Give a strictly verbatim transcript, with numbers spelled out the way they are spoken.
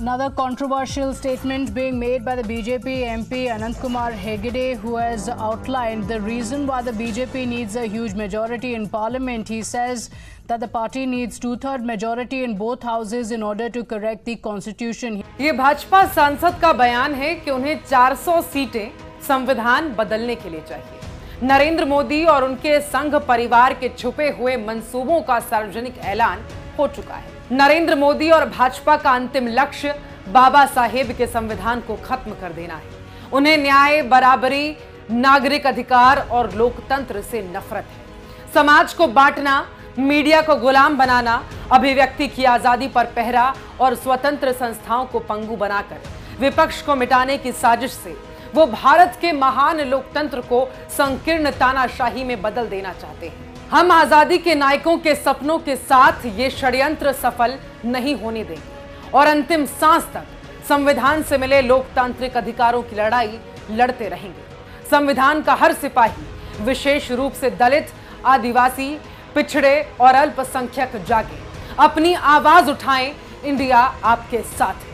Another controversial statement being made by the B J P M P Anant Kumar Hegde, who has outlined the reason why the B J P needs a huge majority in parliament. He says that the party needs two-third majority in both houses in order to correct the constitution. ये भाजपा सांसद का बयान है कि उन्हें चार सौ सीटें संविधान बदलने के लिए चाहिए। नरेंद्र मोदी और उनके संघ परिवार के छुपे हुए मंसूबों का सार्वजनिक ऐलान हो चुका है। नरेंद्र मोदी और भाजपा का अंतिम लक्ष्य बाबा साहेब के संविधान को खत्म कर देना है। उन्हें न्याय, बराबरी, नागरिक अधिकार और लोकतंत्र से नफरत है। समाज को बांटना, मीडिया को गुलाम बनाना, अभिव्यक्ति की आजादी पर पहरा और स्वतंत्र संस्थाओं को पंगु बनाकर विपक्ष को मिटाने की साजिश से वो भारत के महान लोकतंत्र को संकीर्ण तानाशाही में बदल देना चाहते हैं। हम आजादी के नायकों के सपनों के साथ ये षड्यंत्र सफल नहीं होने देंगे और अंतिम सांस तक संविधान से मिले लोकतांत्रिक अधिकारों की लड़ाई लड़ते रहेंगे। संविधान का हर सिपाही, विशेष रूप से दलित, आदिवासी, पिछड़े और अल्पसंख्यक जागे, अपनी आवाज उठाएं। इंडिया आपके साथ है।